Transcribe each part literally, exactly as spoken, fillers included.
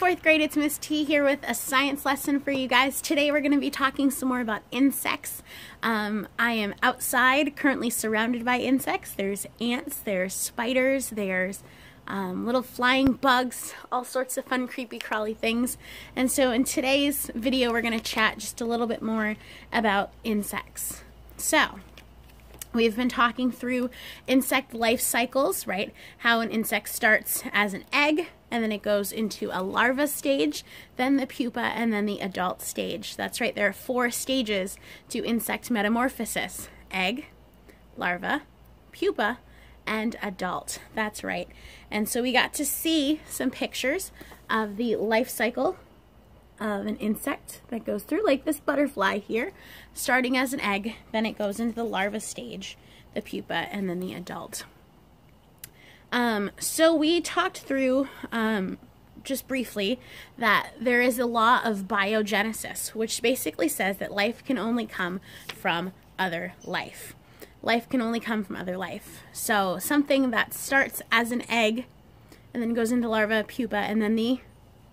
fourth grade, it's Miss T here with a science lesson for you guys. Today we're going to be talking some more about insects. Um, I am outside, currently surrounded by insects. There's ants, there's spiders, there's um, little flying bugs, all sorts of fun, creepy, crawly things. And so in today's video, we're going to chat just a little bit more about insects. So, we've been talking through insect life cycles, right? How an insect starts as an egg, and then it goes into a larva stage, then the pupa, and then the adult stage. That's right, there are four stages to insect metamorphosis: egg, larva, pupa, and adult. That's right. And so we got to see some pictures of the life cycle of an insect that goes through, like this butterfly here, starting as an egg, then it goes into the larva stage, the pupa, and then the adult. Um, so we talked through, um, just briefly, that there is a law of biogenesis, which basically says that life can only come from other life. Life can only come from other life. So something that starts as an egg, and then goes into larva, pupa, and then the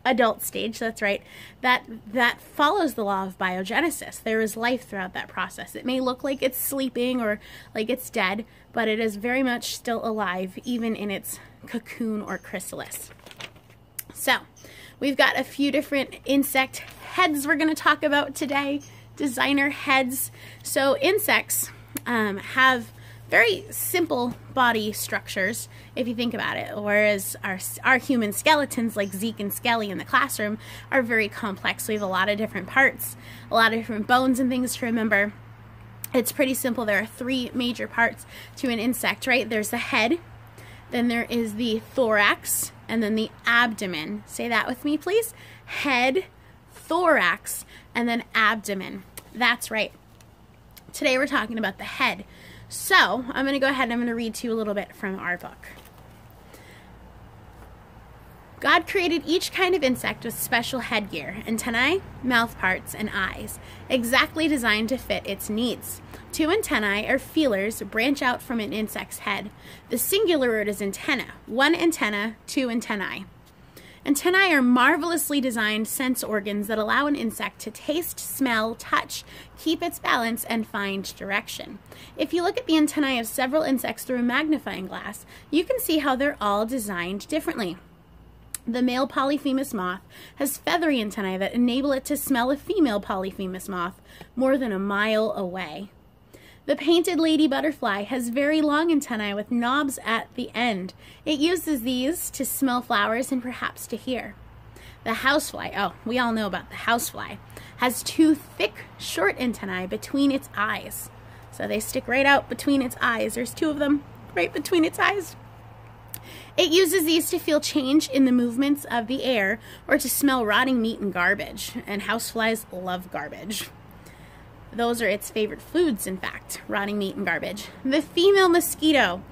adult stage, that's right, that that follows the law of biogenesis. There is life throughout that process. It may look like it's sleeping or like it's dead, but it is very much still alive, even in its cocoon or chrysalis. So, we've got a few different insect heads we're going to talk about today, designer heads. So, insects um, have very simple body structures, if you think about it, whereas our, our human skeletons, like Zeke and Skelly in the classroom, are very complex. We have a lot of different parts, a lot of different bones and things to remember. It's pretty simple. There are three major parts to an insect, right? There's the head, then there is the thorax, and then the abdomen. Say that with me, please. Head, thorax, and then abdomen. That's right. Today we're talking about the head. So, I'm going to go ahead and I'm going to read to you a little bit from our book. God created each kind of insect with special headgear, antennae, mouth parts, and eyes, exactly designed to fit its needs. Two antennae, or feelers, branch out from an insect's head. The singular word is antenna. One antenna, two antennae. Antennae are marvelously designed sense organs that allow an insect to taste, smell, touch, keep its balance, and find direction. If you look at the antennae of several insects through a magnifying glass, you can see how they're all designed differently. The male polyphemus moth has feathery antennae that enable it to smell a female polyphemus moth more than a mile away. The painted lady butterfly has very long antennae with knobs at the end. It uses these to smell flowers and perhaps to hear. The housefly, oh, we all know about the housefly, has two thick, short antennae between its eyes. So they stick right out between its eyes. There's two of them right between its eyes. It uses these to feel change in the movements of the air or to smell rotting meat and garbage. And houseflies love garbage. Those are its favorite foods, in fact, rotting meat and garbage. The female mosquito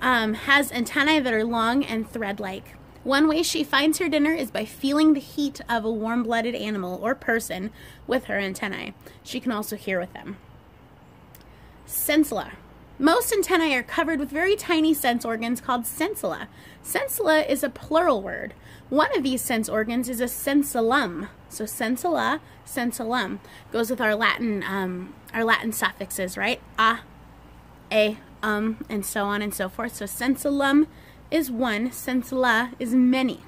um, has antennae that are long and thread-like. One way she finds her dinner is by feeling the heat of a warm-blooded animal or person with her antennae. She can also hear with them. Sensilla. Most antennae are covered with very tiny sense organs called sensilla. Sensilla is a plural word. One of these sense organs is a sensillum. So sensilla, sensillum goes with our Latin, um, our Latin suffixes, right? A, a, um, and so on and so forth. So sensillum is one. Sensilla is many.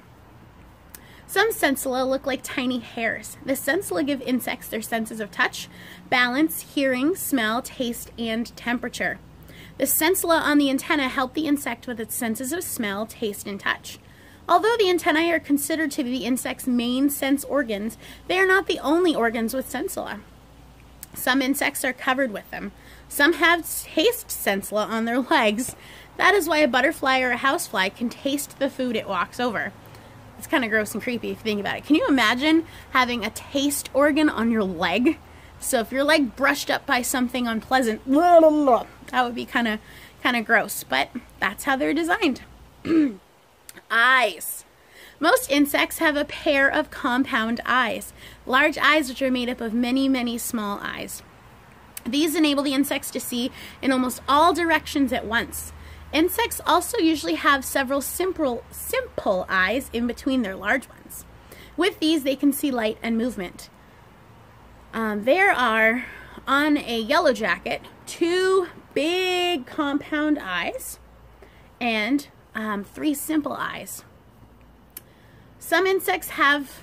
Some sensilla look like tiny hairs. The sensilla give insects their senses of touch, balance, hearing, smell, taste, and temperature. The sensilla on the antenna help the insect with its senses of smell, taste, and touch. Although the antennae are considered to be the insect's main sense organs, they are not the only organs with sensilla. Some insects are covered with them. Some have taste sensilla on their legs. That is why a butterfly or a housefly can taste the food it walks over. It's kind of gross and creepy if you think about it. Can you imagine having a taste organ on your leg? So if your leg brushed up by something unpleasant, blah, blah, blah, that would be kind of kind of gross, but that's how they're designed. Eyes. Most insects have a pair of compound eyes, large eyes which are made up of many, many small eyes. These enable the insects to see in almost all directions at once. Insects also usually have several simple, simple eyes in between their large ones. With these, they can see light and movement. Um, there are, on a yellow jacket, two big compound eyes and um, three simple eyes. Some insects have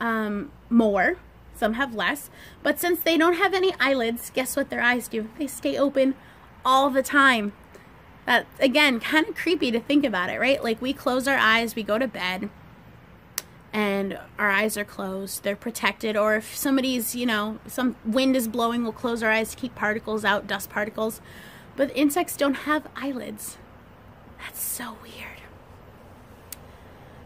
um, more, some have less, but since they don't have any eyelids, guess what their eyes do? They stay open all the time. That's, again, kind of creepy to think about it, right? Like, we close our eyes, we go to bed, and our eyes are closed. They're protected, or if somebody's, you know, some wind is blowing, we'll close our eyes to keep particles out, dust particles. But insects don't have eyelids. That's so weird.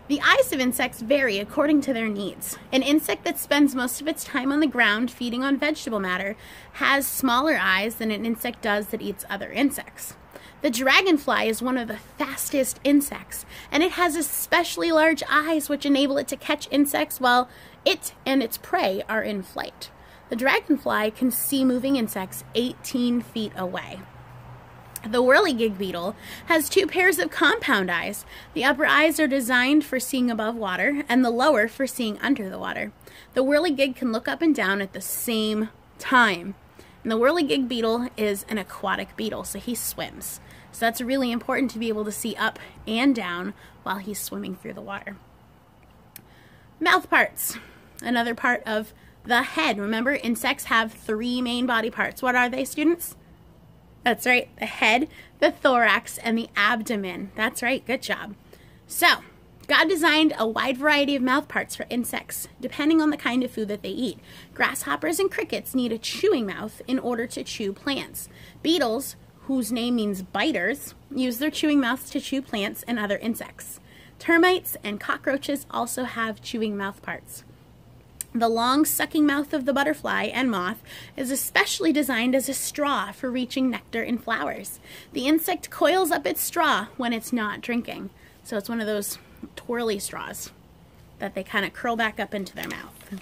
The eyes of insects vary according to their needs. An insect that spends most of its time on the ground feeding on vegetable matter has smaller eyes than an insect does that eats other insects. The dragonfly is one of the fastest insects, and it has especially large eyes which enable it to catch insects while it and its prey are in flight. The dragonfly can see moving insects eighteen feet away. The whirligig beetle has two pairs of compound eyes. The upper eyes are designed for seeing above water and the lower for seeing under the water. The whirligig can look up and down at the same time. And the whirligig beetle is an aquatic beetle, so he swims. So that's really important to be able to see up and down while he's swimming through the water. Mouth parts, another part of the head. Remember, insects have three main body parts. What are they, students? That's right, the head, the thorax, and the abdomen. That's right, good job. So, God designed a wide variety of mouth parts for insects, depending on the kind of food that they eat. Grasshoppers and crickets need a chewing mouth in order to chew plants. Beetles, whose name means biters, use their chewing mouths to chew plants and other insects. Termites and cockroaches also have chewing mouth parts. The long sucking mouth of the butterfly and moth is especially designed as a straw for reaching nectar and flowers. The insect coils up its straw when it's not drinking. So it's one of those twirly straws that they kind of curl back up into their mouth.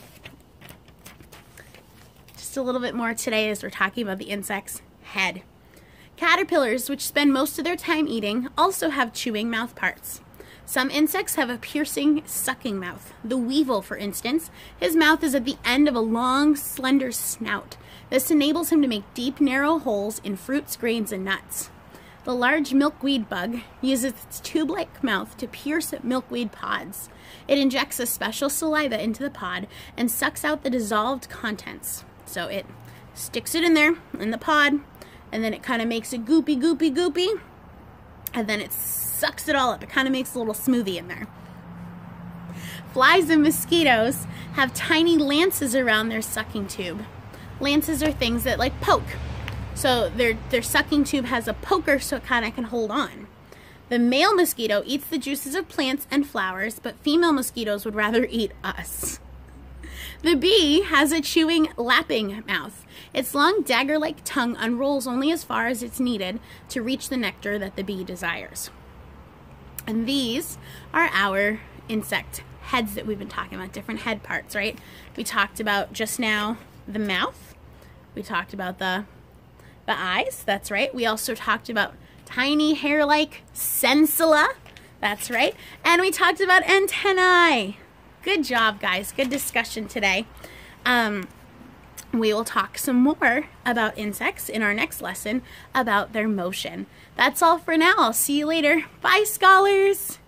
Just a little bit more today as we're talking about the insect's head. Caterpillars, which spend most of their time eating, also have chewing mouth parts. Some insects have a piercing, sucking mouth. The weevil, for instance, his mouth is at the end of a long, slender snout. This enables him to make deep, narrow holes in fruits, grains, and nuts. The large milkweed bug uses its tube-like mouth to pierce milkweed pods. It injects a special saliva into the pod and sucks out the dissolved contents. So it sticks it in there, in the pod, and then it kind of makes a goopy, goopy, goopy, and then it sucks it all up. It kind of makes a little smoothie in there. Flies and mosquitoes have tiny lances around their sucking tube. Lances are things that, like, poke. So their, their sucking tube has a poker so it kind of can hold on. The male mosquito eats the juices of plants and flowers, but female mosquitoes would rather eat us. The bee has a chewing, lapping mouth. Its long dagger-like tongue unrolls only as far as it's needed to reach the nectar that the bee desires. And these are our insect heads that we've been talking about, different head parts, right? We talked about just now the mouth. We talked about the... The eyes, that's right. We also talked about tiny hair-like sensilla, that's right. And we talked about antennae. Good job, guys. Good discussion today. Um, we will talk some more about insects in our next lesson about their motion. That's all for now. I'll see you later. Bye, scholars.